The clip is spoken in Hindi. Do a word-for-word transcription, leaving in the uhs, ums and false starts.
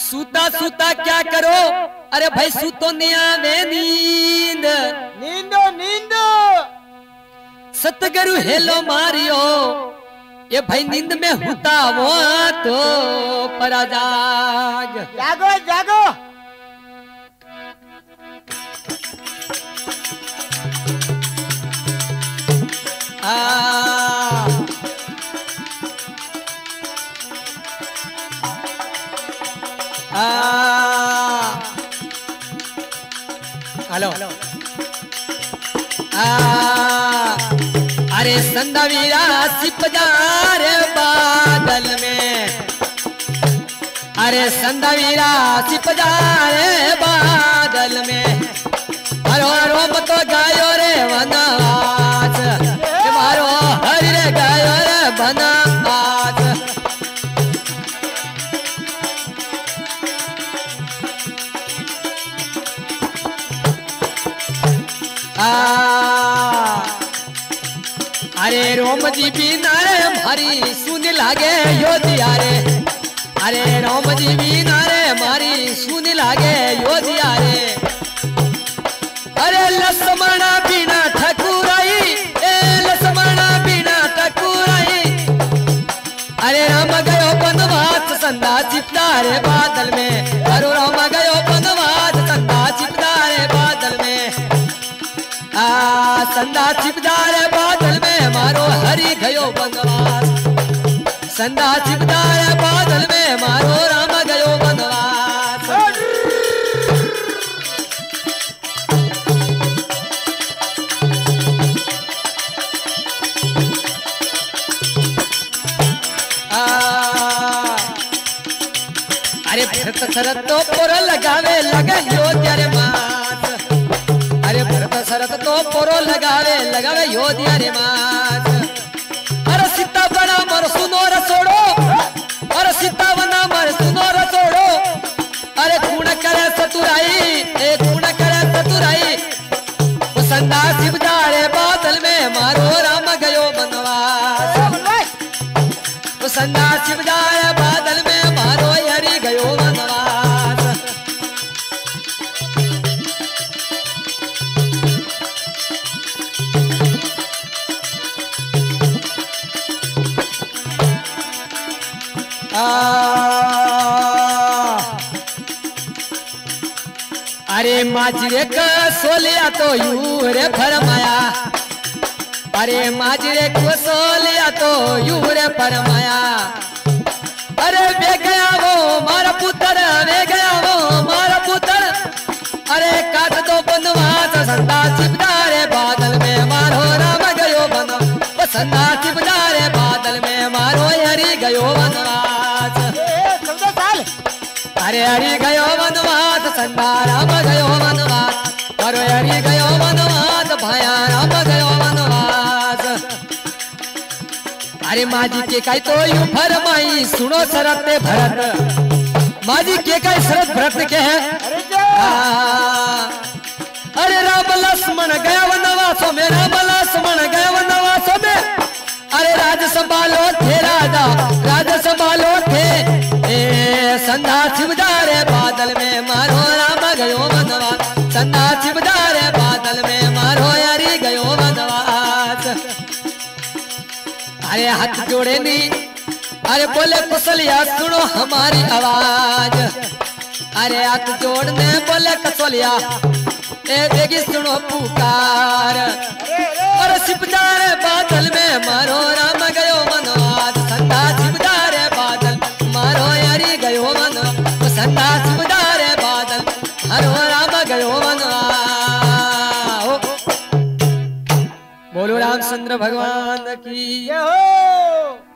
सूता सूता क्या करो? अरे भाई सूतो ने आवे नींद नींदो नींदो सतगुरु हेलो मारियो ये भाई नींद में होता वो तो परा जाग जागो जागो आ हेलो अरे संधवीरा सिप जा रे बादल में, अरे संधवीरा सिप जा रे बादल में, हरो हरो मतो गायो रे वनवास, हरो हरि रे गायो रे वनवास। अरे रोम जी बिना रे मारी सुन लागे योदिया रे, अरे रोम जी बिना रे मारी सुन लागे योदिया रे, अरे लक्ष्मण बिना ठकुराई ए लक्ष्मण बिना ठकुराई, अरे राम गयो वनवास संधा चिपता रे बादल में, अरे राम गयो वनवास संधा चिपता रे बादल में, संधा चिपदा रे बादल में मारो हरि गयो वनवास, संधा चिपदा रे बादल में मारो राम गयो वनवास। अरे भरत शरत तो पोरो लगावे लगन यो तेरे मास, अरे भरत शरत तो पोरो लगावे लगावे योदिया रे मास, अरे सीता बना मर सुनो रसोड़ो, अरे सीता बना मर सुनो रसोड़ो, अरे कूण करे सतुराई ए कूण करे सतुराई, वो संधा चिपदा रे बादल में मारो राम गयो वनवास, वो संधा चिपदा रे बादल में मारो हरि गयो वनवास। अरे माजरे का सोलिया तो यूं रे फरमाया, अरे माजरे को सोलिया तो यूं रे फरमाया, अरे वे गया वो मारा पुत्र वे गया वो मारा पुत्र, अरे काट दो वनवास संधा चिपदा रे बादल में मारो राम गयो वनवास, संधा चिपदा रे बादल में मारो हरि गयो वनवास। अरे हरि गयो वनवास संधा राम गयो वनवास, अरे हरि गयो वनवास भाया राम गयो वनवास। अरे माजी के कई तो यूं फरमाई सुनो शरत भरत, माजी के कई शरत भरत के है, अरे राम लक्ष्मण गया वनवासों में, राम लक्ष्मण गया वनवासों में, अरे राज संभालो थे राजा राज संभालो थे, संधा चिपदा रे बादल में मारो राम गयो वनवास, संधा चिपदा रे बादल में मारो हरि गयो वनवास। अरे हाथ जोड़े नी अरे बोले कुशलिया सुनो हमारी आवाज, अरे हाथ जोड़ने बोले कुशलिया ए बेगी सुनो पुकार, और चिपदा रे बादल में मारो राम गयो वनवास, संधा चिपदा रे बादल मारो हरि गयो वनवास, संधा चिपदा रे बादल हरो राम गयो वनवास। बोलो रामचंद्र भगवान की जय हो।